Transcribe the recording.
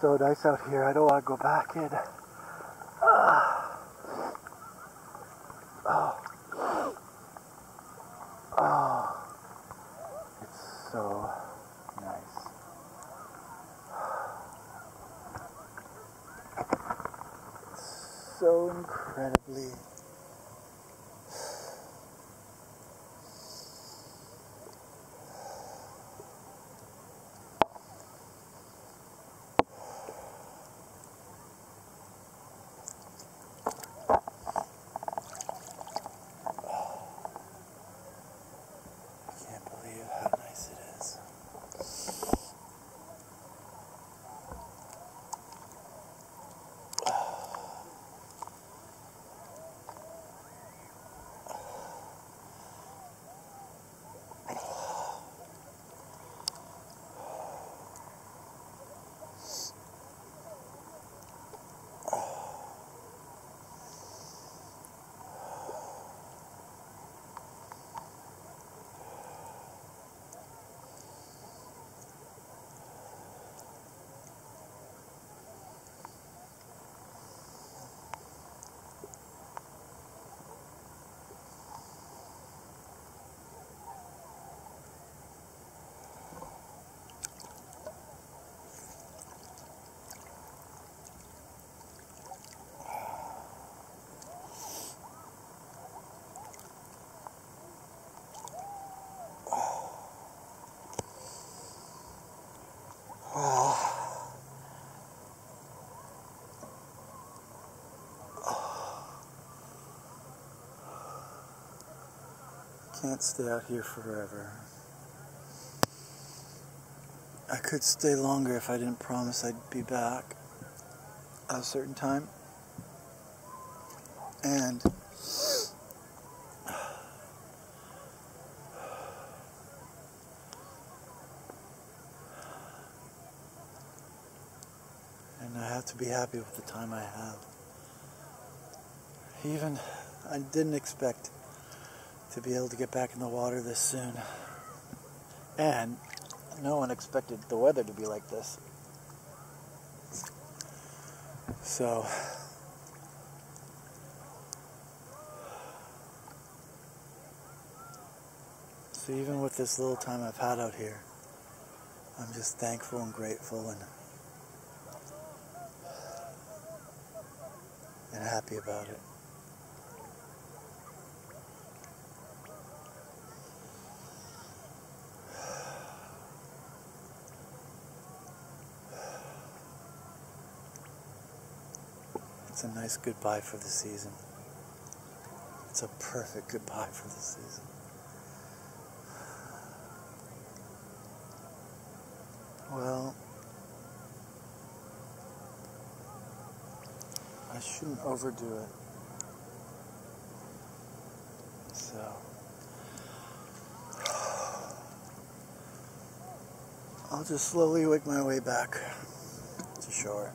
So nice out here, I don't want to go back in. Oh, it's so nice. It's so incredibly can't stay out here forever. I could stay longer if I didn't promise I'd be back at a certain time. And I have to be happy with the time I have. Even I didn't expect to be able to get back in the water this soon. And no one expected the weather to be like this. So even with this little time I've had out here, I'm just thankful and grateful and happy about it. It's a nice goodbye for the season. It's a perfect goodbye for the season. Well, I shouldn't overdo it. So, I'll just slowly wake my way back to shore.